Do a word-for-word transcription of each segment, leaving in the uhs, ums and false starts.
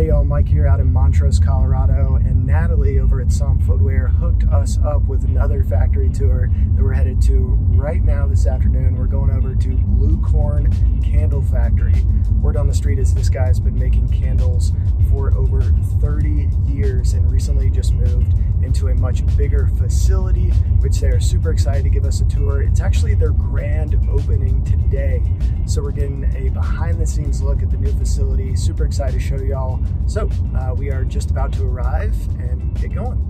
Hey y'all, Mike here out in Montrose, Colorado, and Natalie over at Som Footwear hooked us up with another factory tour that we're headed to right now this afternoon. We're going over to Bluecorn Candle Factory. Word on the street is this guy's been making candles for over thirty years and recently just moved into a much bigger facility, which they are super excited to give us a tour. It's actually their grand opening today, so we're getting a behind-the-scenes look at the new facility. Super excited to show y'all. So uh, we are just about to arrive and get going.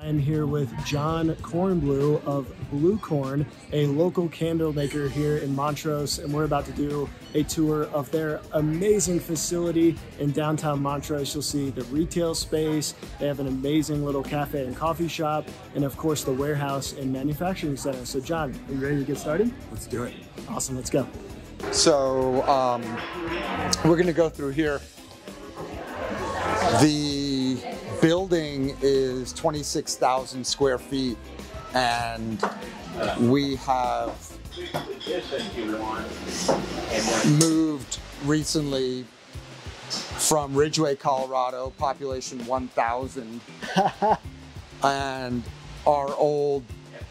I'm here with Jon Kornbluh of Bluecorn, a local candle maker here in Montrose, and we're about to do a tour of their amazing facility in downtown Montrose. You'll see the retail space, they have an amazing little cafe and coffee shop, and of course the warehouse and manufacturing center. So John, are you ready to get started? Let's do it. Awesome, let's go. So um, we're gonna go through here. The building is twenty-six thousand square feet, and we have moved recently from Ridgeway, Colorado, population one thousand, and our old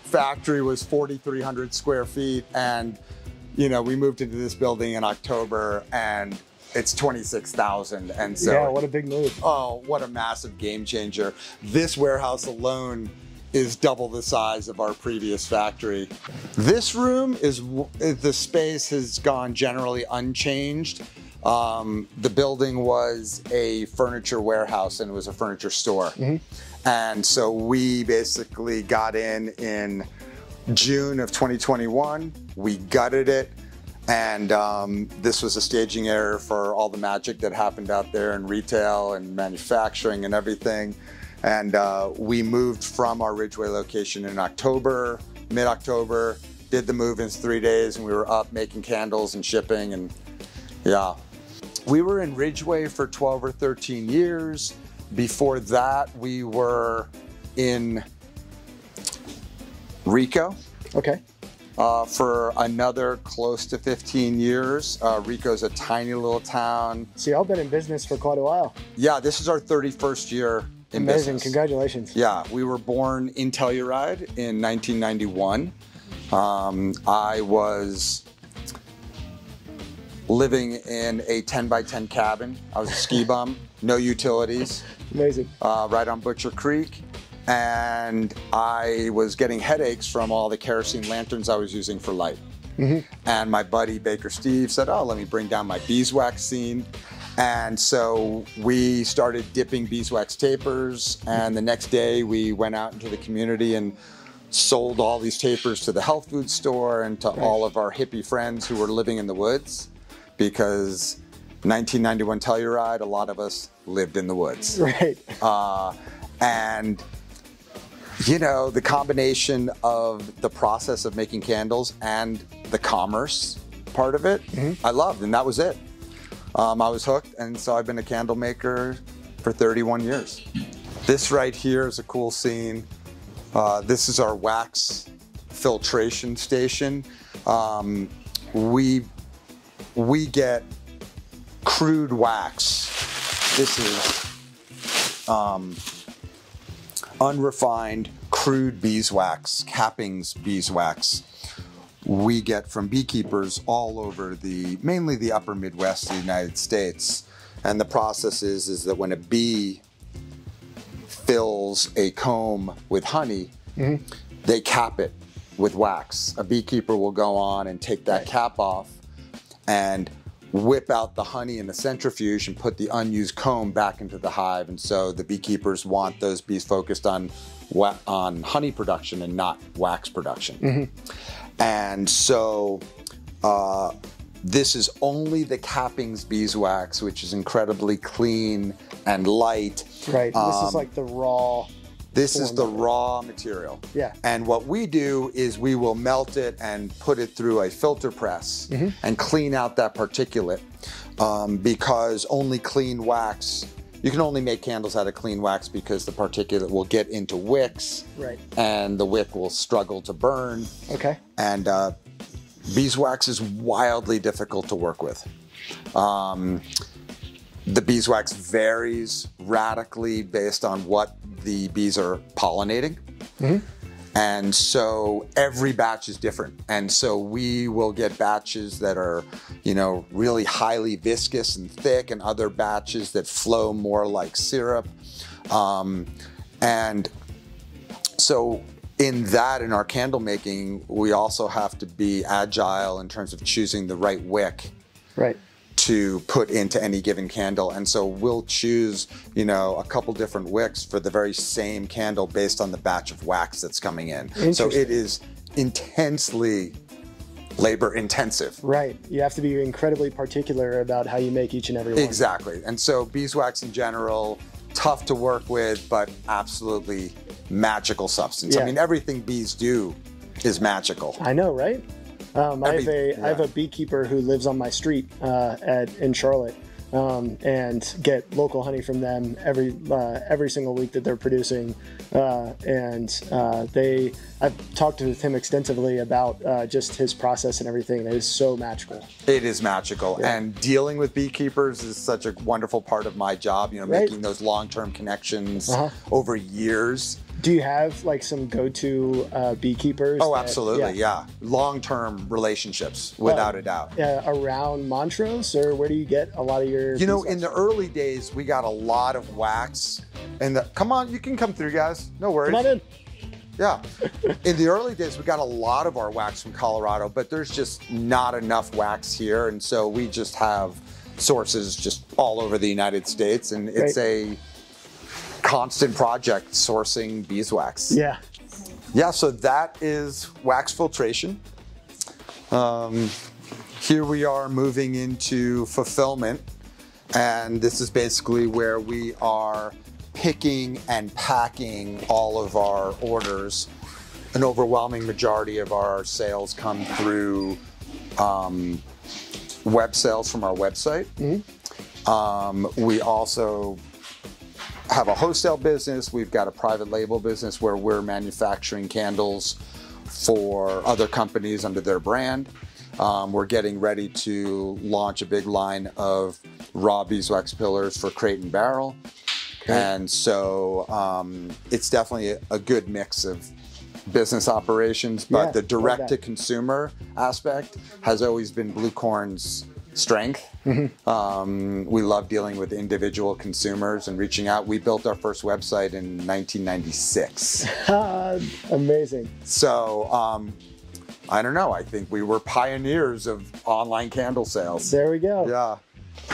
factory was forty-three hundred square feet, and you know, we moved into this building in October, and it's twenty-six thousand, and so— Yeah, what a big move. Oh, what a massive game changer. This warehouse alone is double the size of our previous factory. This room is, the space has gone generally unchanged. Um, the building was a furniture warehouse and it was a furniture store. Mm-hmm. And so we basically got in in June of twenty twenty-one, we gutted it. And um, this was a staging error for all the magic that happened out there in retail and manufacturing and everything. And uh, we moved from our Ridgeway location in October, mid-October, did the move in three days and we were up making candles and shipping, and yeah. We were in Ridgeway for twelve or thirteen years. Before that, we were in Rico. Okay. Uh, for another close to fifteen years. Uh, Rico's a tiny little town. See, I've been in business for quite a while. Yeah, this is our thirty-first year in business. Amazing, congratulations. Yeah, we were born in Telluride in nineteen ninety-one. Um, I was living in a ten by ten cabin. I was a ski bum, no utilities. Amazing. Uh, right on Butcher Creek. And I was getting headaches from all the kerosene lanterns I was using for light. Mm-hmm. And my buddy Baker Steve said, oh, let me bring down my beeswax scene. And so we started dipping beeswax tapers, and the next day we went out into the community and sold all these tapers to the health food store and to nice. all of our hippie friends who were living in the woods, because nineteen ninety-one Telluride, a lot of us lived in the woods. Right. Uh, and you know, the combination of the process of making candles and the commerce part of it, mm-hmm. I loved, and that was it. Um, I was hooked, and so I've been a candle maker for thirty-one years. This right here is a cool scene. Uh, this is our wax filtration station. Um, we, we get crude wax. This is, um, unrefined, crude beeswax, cappings beeswax, we get from beekeepers all over the, mainly the upper Midwest of the United States. And the process is, is that when a bee fills a comb with honey, mm-hmm. they cap it with wax. A beekeeper will go on and take that cap off and whip out the honey in the centrifuge and put the unused comb back into the hive. And so the beekeepers want those bees focused on on honey production and not wax production. Mm-hmm. And so uh, this is only the cappings beeswax, which is incredibly clean and light. Right, um, this is like the raw. This is the raw material. Yeah. And what we do is we will melt it and put it through a filter press mm-hmm. and clean out that particulate, um, because only clean wax, you can only make candles out of clean wax because the particulate will get into wicks. Right. And the wick will struggle to burn. Okay. And uh, Beeswax is wildly difficult to work with. Um, the beeswax varies radically based on what the bees are pollinating. Mm-hmm. And so every batch is different. And so we will get batches that are, you know, really highly viscous and thick, and other batches that flow more like syrup. Um, and so in that, in our candle making, we also have to be agile in terms of choosing the right wick. Right. To put into any given candle. And so we'll choose, you know, a couple different wicks for the very same candle based on the batch of wax that's coming in. So it is intensely labor intensive. Right, you have to be incredibly particular about how you make each and every one. Exactly, and so beeswax in general, tough to work with, but absolutely magical substance. Yeah. I mean, everything bees do is magical. I know, right? Um, I, have a, yeah. I have a beekeeper who lives on my street uh, at, in Charlotte, um, and get local honey from them every uh, every single week that they're producing. Uh, and uh, they, I've talked with him extensively about uh, just his process and everything. It is so magical. It is magical, yeah. And dealing with beekeepers is such a wonderful part of my job. You know, right? Making those long-term connections uh-huh. over years. Do you have like some go-to uh, beekeepers? Oh, that, absolutely, yeah. yeah. Long-term relationships, without uh, a doubt. Uh, around Montrose, or where do you get a lot of your? You know, in the early days, we got a lot of wax. And the, come on, you can come through, guys. No worries. Come on in. Yeah. In the early days, we got a lot of our wax from Colorado, but there's just not enough wax here, and so we just have sources just all over the United States, and it's right. a. constant project sourcing beeswax. Yeah. Yeah, so that is wax filtration. Um, here we are moving into fulfillment, and this is basically where we are picking and packing all of our orders. An overwhelming majority of our sales come through um, web sales from our website. Mm-hmm. um, we also have a wholesale business. We've got a private label business where we're manufacturing candles for other companies under their brand. Um, we're getting ready to launch a big line of raw beeswax pillars for Crate and Barrel. Okay. And so um, it's definitely a, a good mix of business operations, but yeah, the direct to consumer aspect has always been Bluecorn's strength. Mm-hmm. um, we love dealing with individual consumers and reaching out. We built our first website in nineteen ninety-six. Amazing. So, um, I don't know, I think we were pioneers of online candle sales. There we go. Yeah.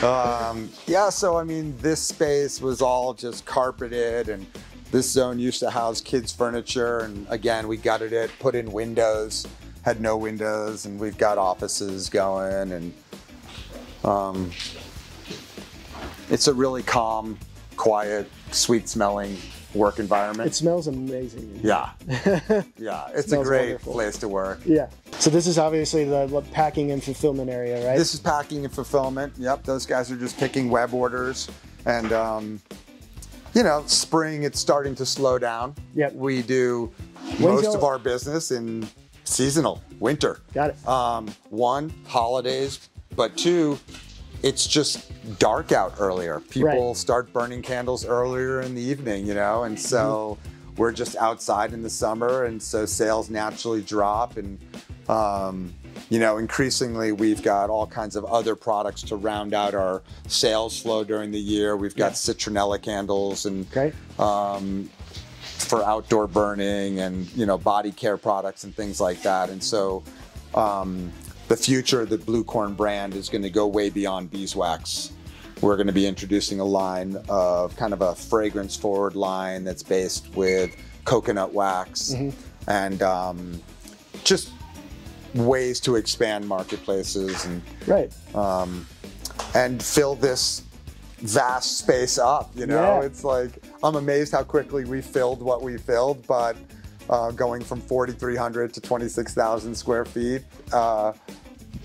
Um, yeah, so I mean, this space was all just carpeted, and this zone used to house kids' furniture, and again, we gutted it, put in windows, had no windows, and we've got offices going, and Um, it's a really calm, quiet, sweet-smelling work environment. It smells amazing. Yeah, yeah, it's it a great wonderful. place to work. Yeah. So this is obviously the packing and fulfillment area, right? This is packing and fulfillment. Yep, those guys are just picking web orders, and um, you know, spring it's starting to slow down. Yep. We do When's most of our business in seasonal, winter. Got it. Um, one, holidays. But two, it's just dark out earlier. People right. start burning candles earlier in the evening, you know? And so we're just outside in the summer, and so sales naturally drop. And, um, you know, increasingly we've got all kinds of other products to round out our sales flow during the year. We've got yeah. citronella candles and okay. um, for outdoor burning, and, you know, body care products and things like that. And so, um, the future of the Bluecorn brand is going to go way beyond beeswax. We're going to be introducing a line of kind of a fragrance forward line that's based with coconut wax mm-hmm. and um, just ways to expand marketplaces and right um, and fill this vast space up. You know, yeah. it's like I'm amazed how quickly we filled what we filled, but uh, going from forty-three hundred to twenty-six thousand square feet. Uh,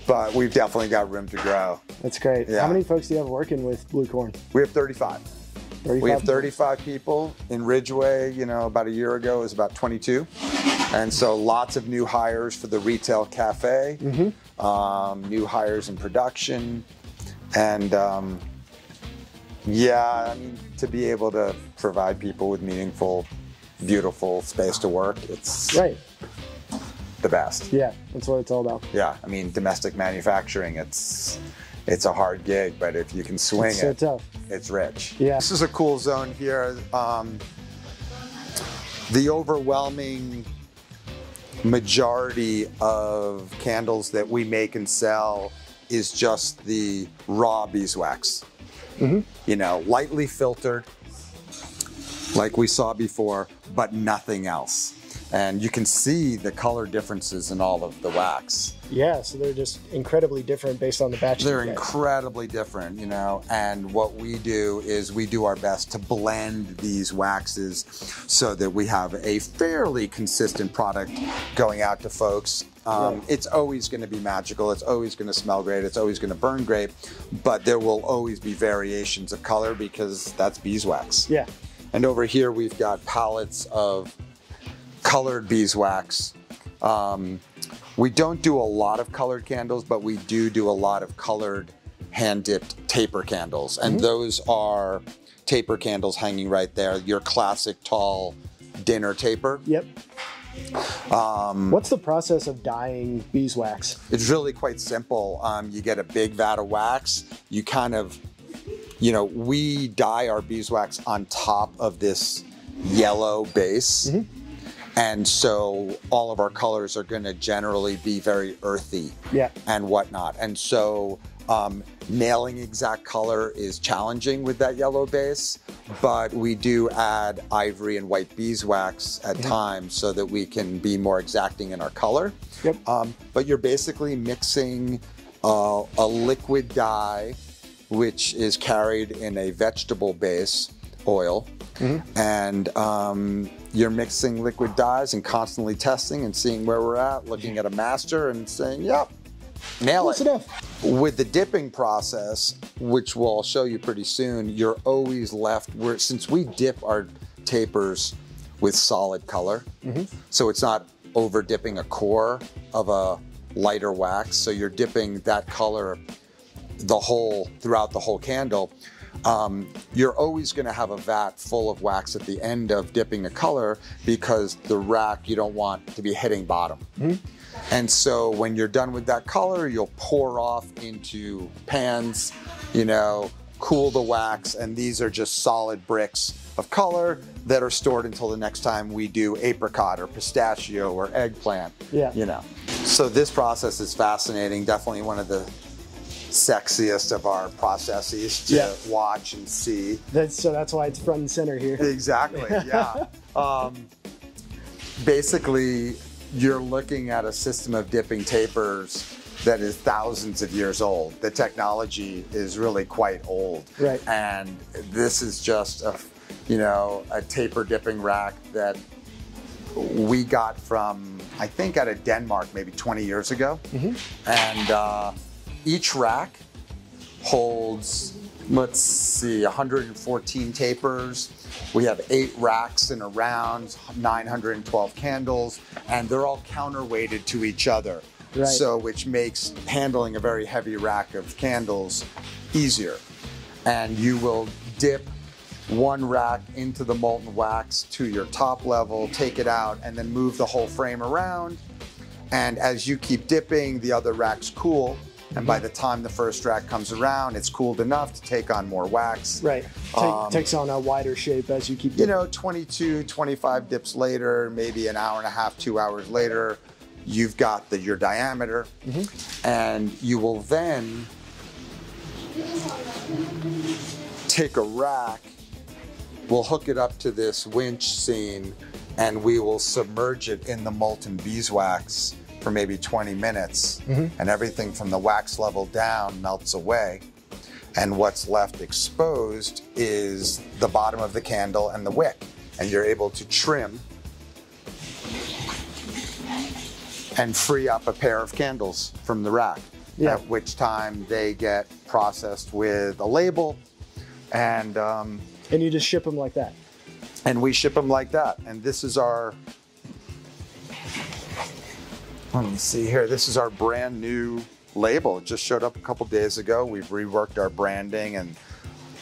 But we've definitely got room to grow. That's great. Yeah. How many folks do you have working with Bluecorn? We have thirty-five. thirty-five we have thirty-five people. people in Ridgeway. You know, about a year ago it was about twenty-two. And so lots of new hires for the retail cafe, mm-hmm. um, new hires in production. And um, yeah, I mean, to be able to provide people with meaningful, beautiful space to work, it's right. the best. Yeah, that's what it's all about. Yeah, I mean, domestic manufacturing, it's it's a hard gig, but if you can swing it's so it, tough. It's rich. Yeah. This is a cool zone here. Um, the overwhelming majority of candles that we make and sell is just the raw beeswax. Mm-hmm. You know, lightly filtered, like we saw before, but nothing else. And you can see the color differences in all of the wax. Yeah, so they're just incredibly different based on the batch. They're incredibly different, you know, and what we do is we do our best to blend these waxes so that we have a fairly consistent product going out to folks. Um, right. It's always going to be magical, it's always going to smell great, it's always going to burn great, but there will always be variations of color because that's beeswax. Yeah. And over here we've got palettes of colored beeswax. Um, we don't do a lot of colored candles, but we do do a lot of colored hand-dipped taper candles. And mm-hmm. those are taper candles hanging right there, your classic tall dinner taper. Yep. Um, What's the process of dyeing beeswax? It's really quite simple. Um, you get a big vat of wax, you kind of, you know, we dye our beeswax on top of this yellow base. Mm-hmm. And so all of our colors are going to generally be very earthy yeah. and whatnot. And so um, nailing exact color is challenging with that yellow base, but we do add ivory and white beeswax at yeah. times so that we can be more exacting in our color. Yep. Um, but you're basically mixing uh, a liquid dye, which is carried in a vegetable base oil. Mm-hmm. And um, you're mixing liquid dyes and constantly testing and seeing where we're at, looking at a master and saying, yep, nail Close it. Enough. With the dipping process, which we'll show you pretty soon, you're always left, where, since we dip our tapers with solid color, mm-hmm. so it's not over dipping a core of a lighter wax, so you're dipping that color the whole, throughout the whole candle. Um, you're always going to have a vat full of wax at the end of dipping a color because the rack you don't want to be hitting bottom. Mm-hmm. And so when you're done with that color, you'll pour off into pans, you know, cool the wax, and these are just solid bricks of color that are stored until the next time we do apricot or pistachio or eggplant, yeah. you know. So this process is fascinating, definitely one of the sexiest of our processes to yeah. watch and see. That's, so that's why it's front and center here. Exactly, yeah. um, basically, you're looking at a system of dipping tapers that is thousands of years old. The technology is really quite old. Right. And this is just a, you know, a taper dipping rack that we got from, I think out of Denmark, maybe twenty years ago. Mm-hmm. And, uh, each rack holds, let's see, one hundred fourteen tapers. We have eight racks in a round, nine hundred twelve candles, and they're all counterweighted to each other. Right. So, which makes handling a very heavy rack of candles easier. And you will dip one rack into the molten wax to your top level, take it out, and then move the whole frame around. And as you keep dipping, the other racks cool. And by the time the first rack comes around, it's cooled enough to take on more wax. Right, Take, um, takes on a wider shape as you keep dipping. You know, twenty-two, twenty-five dips later, maybe an hour and a half, two hours later, you've got the, your diameter. Mm-hmm. And you will then take a rack, we'll hook it up to this winch scene, and we will submerge it in the molten beeswax for maybe twenty minutes, mm-hmm. and everything from the wax level down melts away. And what's left exposed is the bottom of the candle and the wick. And you're able to trim and free up a pair of candles from the rack, yeah. at which time they get processed with a label. And, um, and you just ship them like that? And we ship them like that. And this is our Let me see here. This is our brand new label. It just showed up a couple days ago. We've reworked our branding, and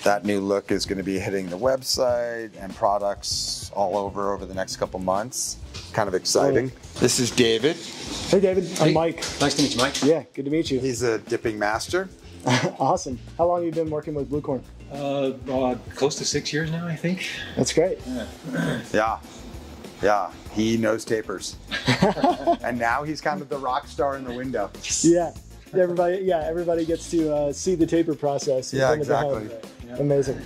that new look is going to be hitting the website and products all over over the next couple months. Kind of exciting. Hey. This is David. Hey, David. Hey. I'm Mike. Nice to meet you, Mike. Yeah, good to meet you. He's a dipping master. Awesome. How long have you been working with Bluecorn? Uh, uh, close to six years now, I think. That's great. Yeah. Yeah. Yeah, he knows tapers. And now he's kind of the rock star in the window. Yeah, everybody yeah, everybody gets to uh, see the taper process. Yeah, exactly. Yeah. Amazing.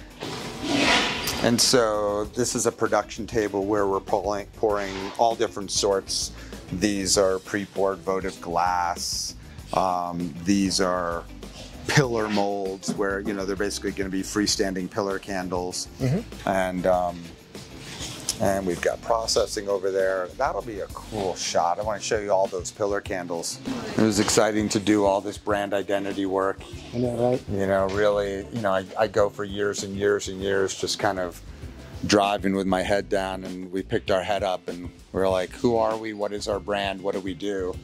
And so this is a production table where we're pulling, pouring all different sorts. These are pre-poured votive glass. Um, these are pillar molds where, you know, they're basically going to be freestanding pillar candles. Mm-hmm. And... Um, And we've got processing over there. That'll be a cool shot. I want to show you all those pillar candles. It was exciting to do all this brand identity work. I know, right? You know, really, you know, I, I go for years and years and years just kind of driving with my head down, and we picked our head up and we're like, who are we? What is our brand? What do we do?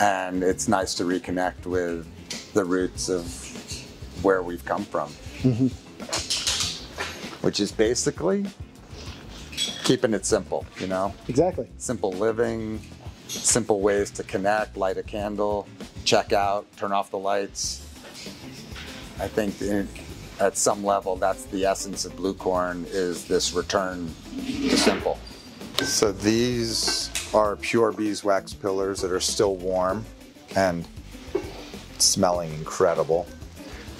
And it's nice to reconnect with the roots of where we've come from, mm-hmm. which is basically keeping it simple, you know? Exactly. Simple living, simple ways to connect, light a candle, check out, turn off the lights. I think in, at some level, that's the essence of Bluecorn, is this return to simple. So these are pure beeswax pillars that are still warm and smelling incredible.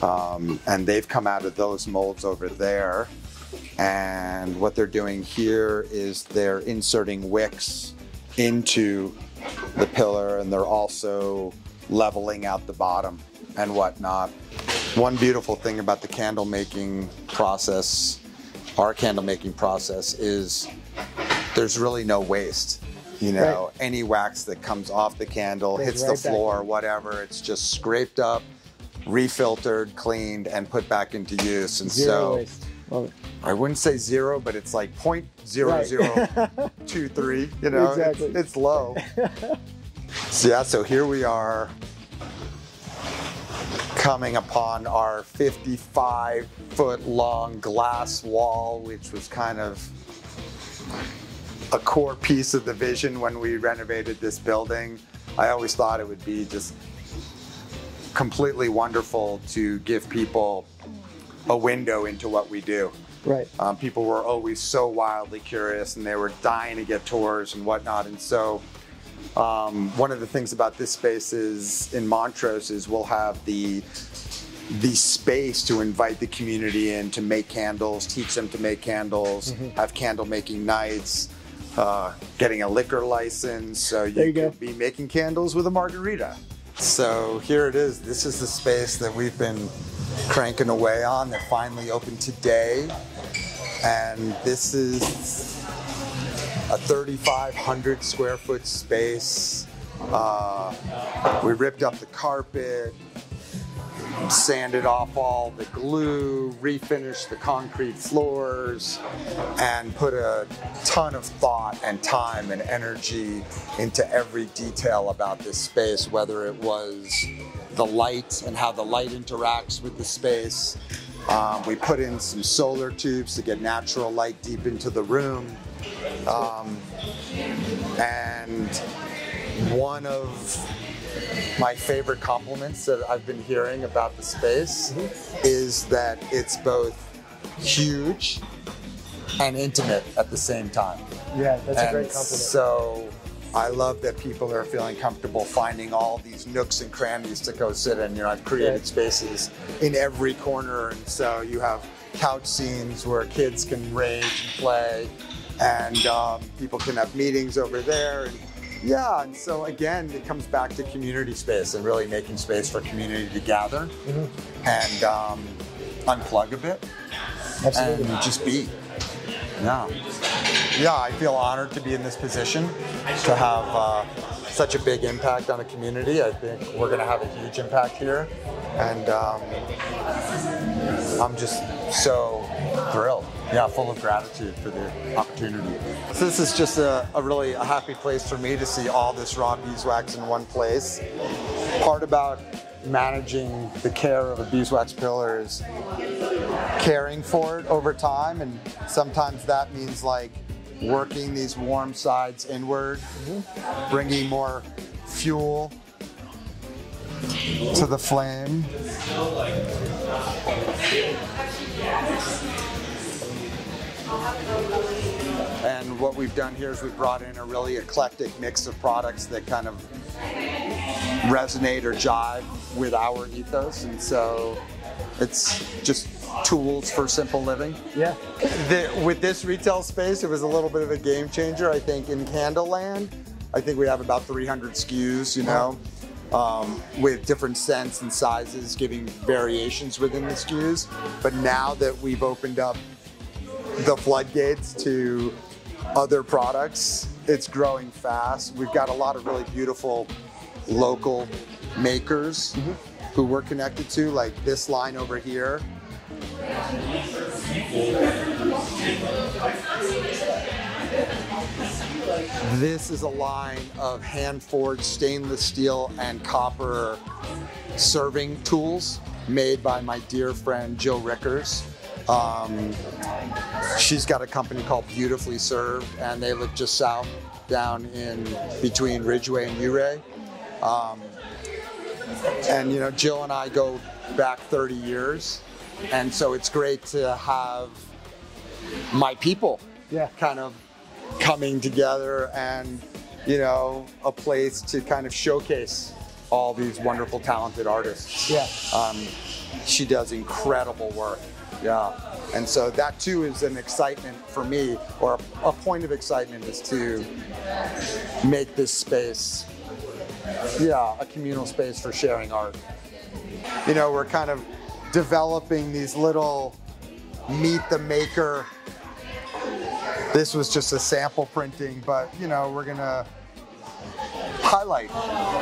Um, and they've come out of those molds over there. And what they're doing here is they're inserting wicks into the pillar, and they're also leveling out the bottom and whatnot. One beautiful thing about the candle making process, our candle making process, is there's really no waste. You know, right. Any wax that comes off the candle hits right the floor, down. Whatever, it's just scraped up, refiltered, cleaned, and put back into use. And Zero so. Waste. Love it. I wouldn't say zero, but it's like point zero zero two three, right. You know, exactly. it's, it's low. So yeah, so here we are coming upon our fifty-five foot long glass wall, which was kind of a core piece of the vision when we renovated this building. I always thought it would be just completely wonderful to give people a window into what we do. Right. Um, people were always so wildly curious, and they were dying to get tours and whatnot. And so um, one of the things about this space is in Montrose is we'll have the, the space to invite the community in to make candles, teach them to make candles, mm-hmm. have candle making nights, uh, getting a liquor license. So you, there you could go. Be making candles with a margarita. So here it is. This is the space that we've been cranking away on. They're finally open today, and this is a thirty-five hundred square foot space. Uh, we ripped up the carpet, sanded off all the glue, refinished the concrete floors, and put a ton of thought and time and energy into every detail about this space, whether it was the light and how the light interacts with the space. Um, we put in some solar tubes to get natural light deep into the room. Um, and one of my favorite compliments that I've been hearing about the space mm-hmm. is that it's both huge and intimate at the same time. Yeah, that's and a great compliment. So I love that people are feeling comfortable finding all these nooks and crannies to go sit in. You know, I've created yeah. spaces in every corner, and so you have couch scenes where kids can rage and play, and um, people can have meetings over there. And, yeah, and so again, it comes back to community space and really making space for community to gather mm-hmm. and um, unplug a bit. Absolutely. And just be. Yeah. Yeah, I feel honored to be in this position, to have uh, such a big impact on the community. I think we're going to have a huge impact here, and um, I'm just so thrilled. yeah, full of gratitude for the opportunity. So this is just a, a really a happy place for me to see all this raw beeswax in one place. Part about managing the care of a beeswax pillar is caring for it over time, and sometimes that means like working these warm sides inward, mm-hmm. bringing more fuel to the flame. And what we've done here is we've brought in a really eclectic mix of products that kind of resonate or jive with our ethos, and so it's just tools for simple living. Yeah. The, with this retail space, it was a little bit of a game changer, I think, in Candleland. I think we have about three hundred S K Us, you know, um, with different scents and sizes, giving variations within the S K Us. But now that we've opened up the floodgates to other products, it's growing fast. We've got a lot of really beautiful local makers mm-hmm. who we're connected to, like this line over here. This is a line of hand-forged stainless steel and copper serving tools made by my dear friend Joe Rickers. Um, she's got a company called Beautifully Served, and they live just south down in between Ridgeway and Uray. Um, and you know, Jill and I go back thirty years. And so it's great to have my people yeah. kind of coming together and, you know, a place to kind of showcase all these wonderful, talented artists. Yeah. Um, she does incredible work. Yeah. And so that too is an excitement for me, or a, a point of excitement is to make this space, yeah, a communal space for sharing art. You know, we're kind of developing these little meet the maker. This was just a sample printing, but you know, we're gonna highlight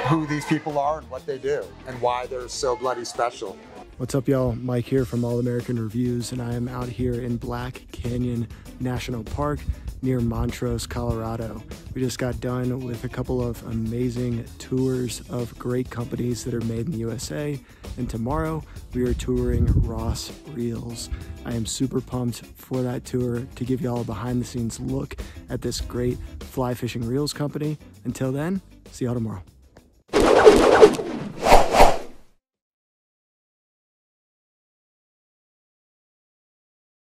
who these people are and what they do and why they're so bloody special. What's up, y'all? Mike here from All American Reviews, and I am out here in Black Canyon National Park near Montrose, Colorado. We just got done with a couple of amazing tours of great companies that are made in the U S A, and tomorrow we are touring Ross Reels. I am super pumped for that tour to give y'all a behind the scenes look at this great fly fishing reels company. Until then, see y'all tomorrow.